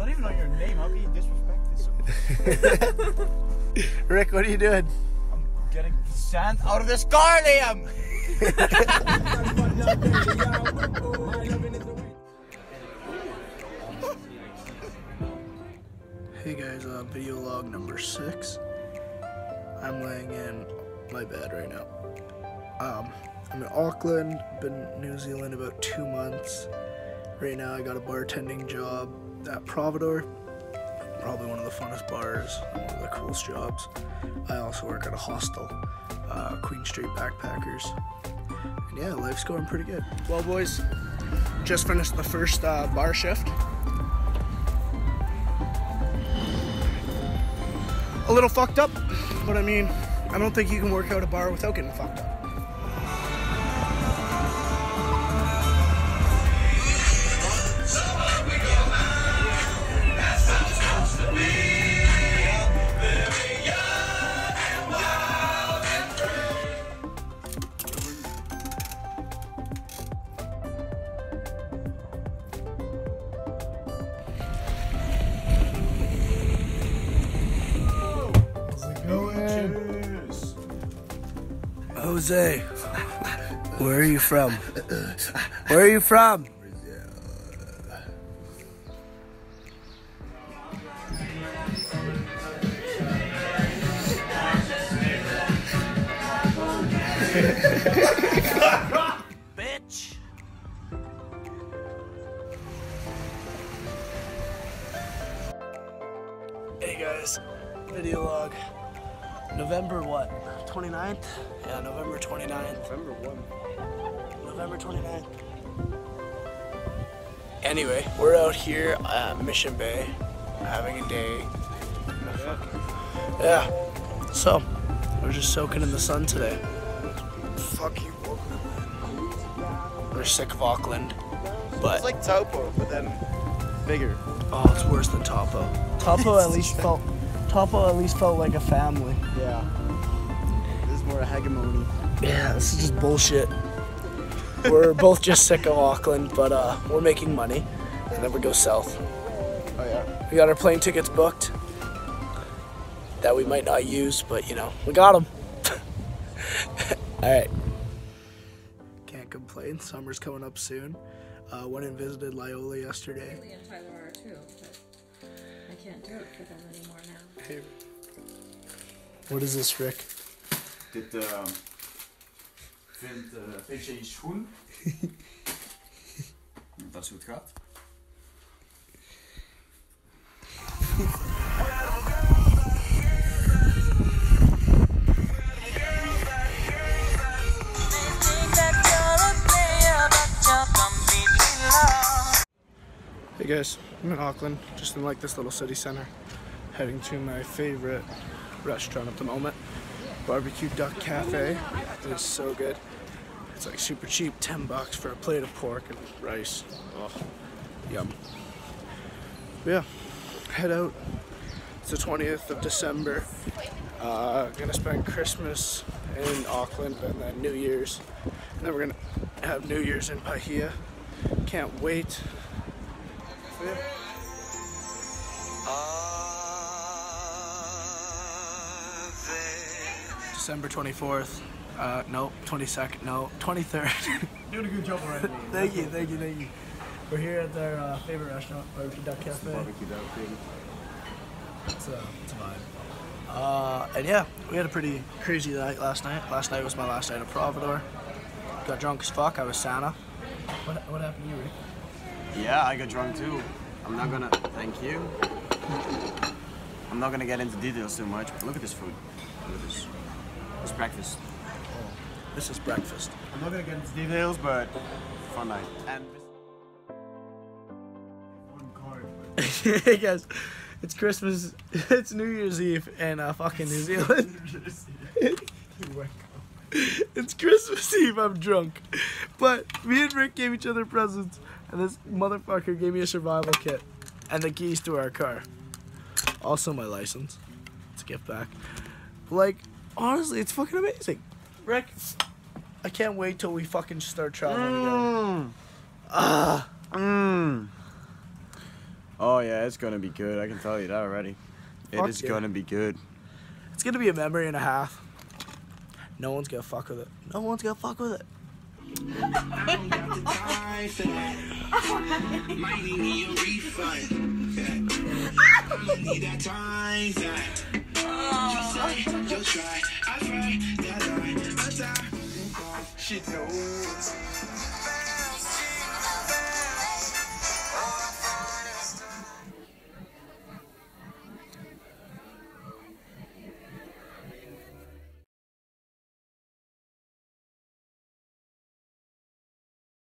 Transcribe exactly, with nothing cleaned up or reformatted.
not even on your name. How can you disrespect this? Rick, what are you doing? I'm getting sand out of this car, Liam! Hey guys, uh, video log number six. I'm laying in my bed right now. Um, I'm in Auckland, been in New Zealand about two months. Right now I got a bartending job at Provador, probably one of the funnest bars, one of the coolest jobs. I also work at a hostel, uh, Queen Street Backpackers. And yeah, life's going pretty good. Well boys, just finished the first uh, bar shift. A little fucked up, but I mean, I don't think you can work out a bar without getting fucked up. Jose, where are you from? Where are you from? Bitch. Hey guys, video log. November what? twenty-ninth? Yeah, November twenty-ninth. November first. November twenty-ninth. Anyway, we're out here at Mission Bay having a day. Yeah. So, we're just soaking in the sun today. Fuck you, Auckland. We're sick of Auckland. But it's like Taupo, but then bigger. Oh, it's worse than Taupo. Taupo at least felt... Taupo at least felt like a family. Yeah. This is more a hegemony. Yeah, this is just bullshit. We're both just sick of Auckland, but uh, we're making money. And then we go south. Oh yeah. We got our plane tickets booked. That we might not use, but you know, we got them. Alright. Can't complain, summer's coming up soon. Uh, went and visited Loyola yesterday. Haley and Tyler are too, but I can't do it for them anymore now. Hey. What is this, Rick? Dit uh, vindt uh, P C in je schoen. Dat is hoe het gaat. Hey guys, I'm in Auckland, just in like this little city center. Heading to my favorite restaurant at the moment, Barbecue Duck Cafe. It is so good. It's like super cheap, ten bucks for a plate of pork and rice. Oh, yum. But yeah, head out. It's the twentieth of December. Uh, gonna spend Christmas in Auckland and then New Year's. And then we're gonna have New Year's in Paihia. Can't wait. So yeah. December twenty-fourth, uh, no, twenty-second, no, twenty-third. Doing a good job already. Thank you, thank you, thank you. We're here at their uh, favorite restaurant, Barbecue Duck Cafe. Barbecue Duck Cafe. It's a, it's a vibe. Uh, and yeah, we had a pretty crazy night last night. Last night was my last night at Provador. Got drunk as fuck, I was Santa. What, what happened to you, Rick? Yeah, I got drunk too. I'm not gonna, thank you. I'm not gonna get into details too much, but look at this food. Look at this. It's breakfast. Oh. This is breakfast. I'm not gonna get into details, but fun night. And hey guys, it's Christmas, it's New Year's Eve in uh, fucking New Zealand. It's Christmas Eve, I'm drunk. But me and Rick gave each other presents, and this motherfucker gave me a survival kit and the keys to our car. Also my license. It's a gift back. Like, honestly, it's fucking amazing. Rick, I can't wait till we fucking start traveling mm. again. Ah. Uh, mmm. Oh yeah, it's gonna be good. I can tell you that already. Fuck it is yeah. gonna be good. It's gonna be a memory and a half. No one's gonna fuck with it. No one's gonna fuck with it. Might need a refund.